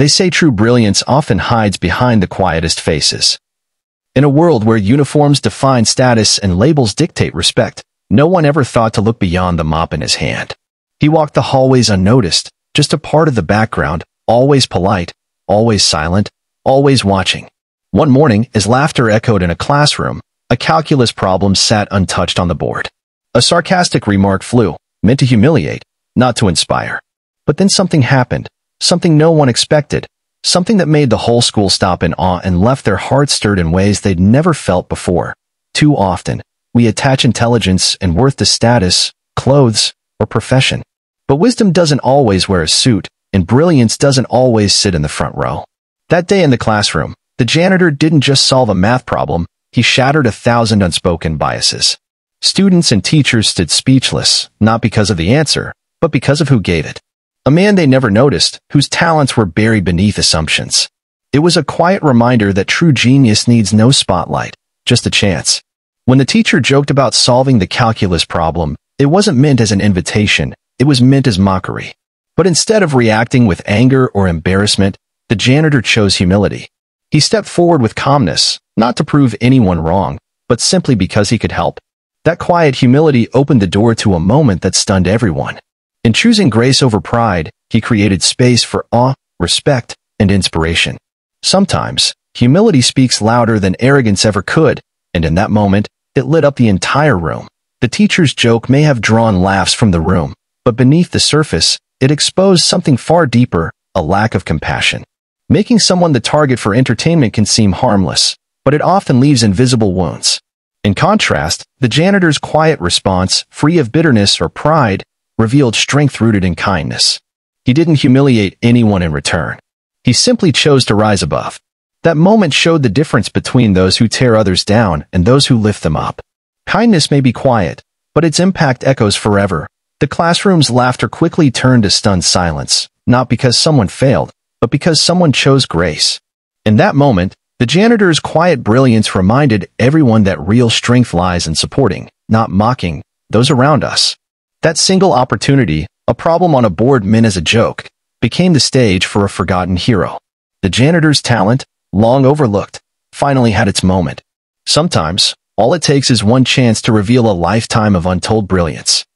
They say true brilliance often hides behind the quietest faces. In a world where uniforms define status and labels dictate respect, no one ever thought to look beyond the mop in his hand. He walked the hallways unnoticed, just a part of the background, always polite, always silent, always watching. One morning, as laughter echoed in a classroom, a calculus problem sat untouched on the board. A sarcastic remark flew, meant to humiliate, not to inspire. But then something happened, something no one expected, something that made the whole school stop in awe and left their hearts stirred in ways they'd never felt before. Too often, we attach intelligence and worth to status, clothes, or profession. But wisdom doesn't always wear a suit, and brilliance doesn't always sit in the front row. That day in the classroom, the janitor didn't just solve a math problem, he shattered 1,000 unspoken biases. Students and teachers stood speechless, not because of the answer, but because of who gave it. A man they never noticed, whose talents were buried beneath assumptions. It was a quiet reminder that true genius needs no spotlight, just a chance. When the teacher joked about solving the calculus problem, it wasn't meant as an invitation, it was meant as mockery. But instead of reacting with anger or embarrassment, the janitor chose humility. He stepped forward with calmness, not to prove anyone wrong, but simply because he could help. That quiet humility opened the door to a moment that stunned everyone. In choosing grace over pride, he created space for awe, respect, and inspiration. Sometimes, humility speaks louder than arrogance ever could, and in that moment, it lit up the entire room. The teacher's joke may have drawn laughs from the room, but beneath the surface, it exposed something far deeper, a lack of compassion. Making someone the target for entertainment can seem harmless, but it often leaves invisible wounds. In contrast, the janitor's quiet response, free of bitterness or pride, revealed strength rooted in kindness. He didn't humiliate anyone in return. He simply chose to rise above. That moment showed the difference between those who tear others down and those who lift them up. Kindness may be quiet, but its impact echoes forever. The classroom's laughter quickly turned to stunned silence, not because someone failed, but because someone chose grace. In that moment, the janitor's quiet brilliance reminded everyone that real strength lies in supporting, not mocking, those around us. That single opportunity, a problem on a board meant as a joke, became the stage for a forgotten hero. The janitor's talent, long overlooked, finally had its moment. Sometimes, all it takes is one chance to reveal a lifetime of untold brilliance.